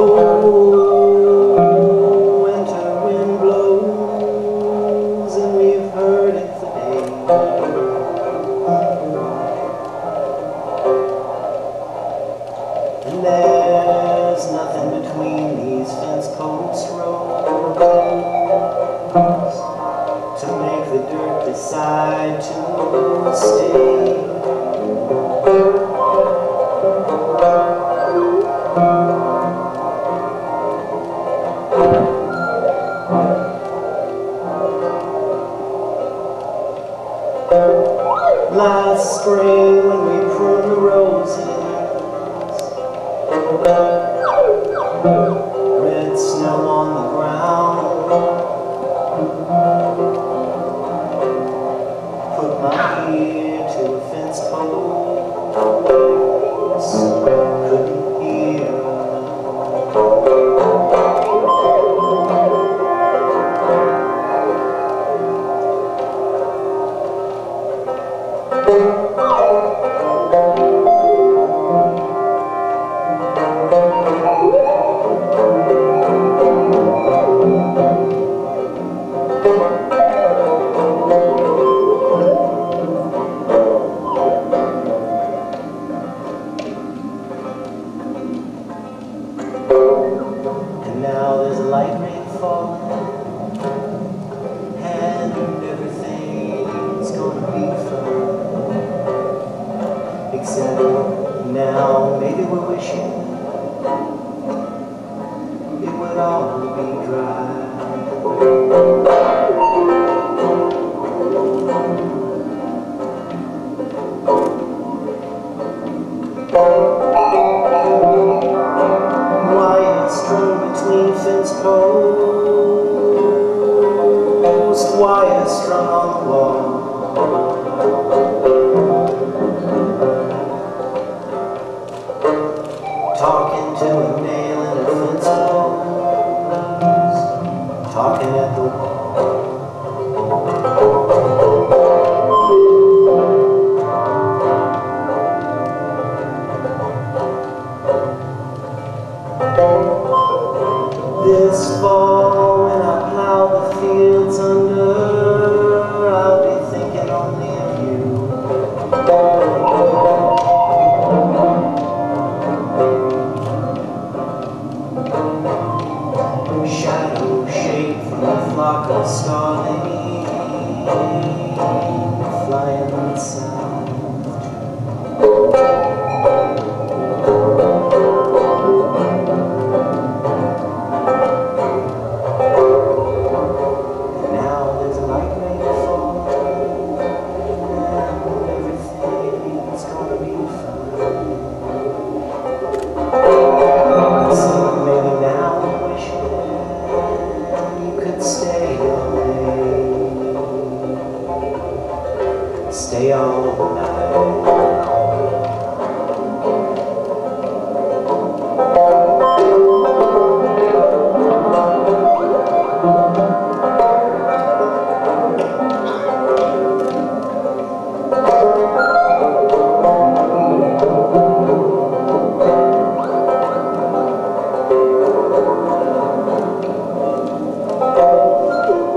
Oh, winter wind blows, and we've heard it today. And there's nothing between these fence-post roads to make the dirt decide to stay. Last spring when we pruned the roses, red snow on the ground, put my ear to a fence post, couldn't hear. And now there's a light rain falling, and everything's gonna be fine. Except now maybe we're wishing it would all be dry. Post wires strung on the wall, talking to a nail in a fence post, talking at the wall. This fall, when I plow the fields under, I'll be thinking only of you. Shadow shaped from a flock of starlings flying south. Stay all night.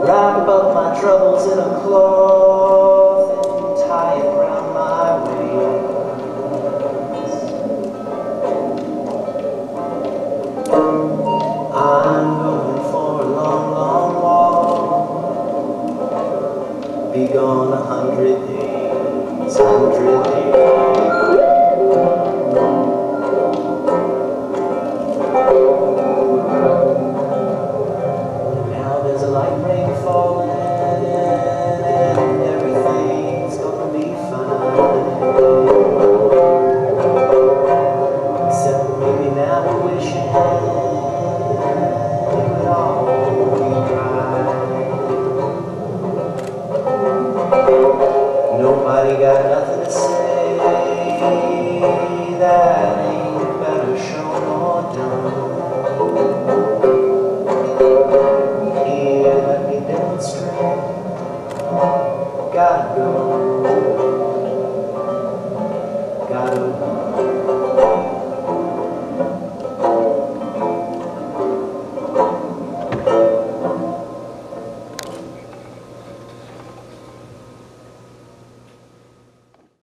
Wrap up my troubles in a cloth, tie it round my waist. I'm going for a long, long walk, be gone 100 days, 100 days. Now there's a light rain falling and everything's gonna be fine. Except maybe now we're wishing nobody got nothing to say, that ain't better shown or done. Here, let me demonstrate, gotta go.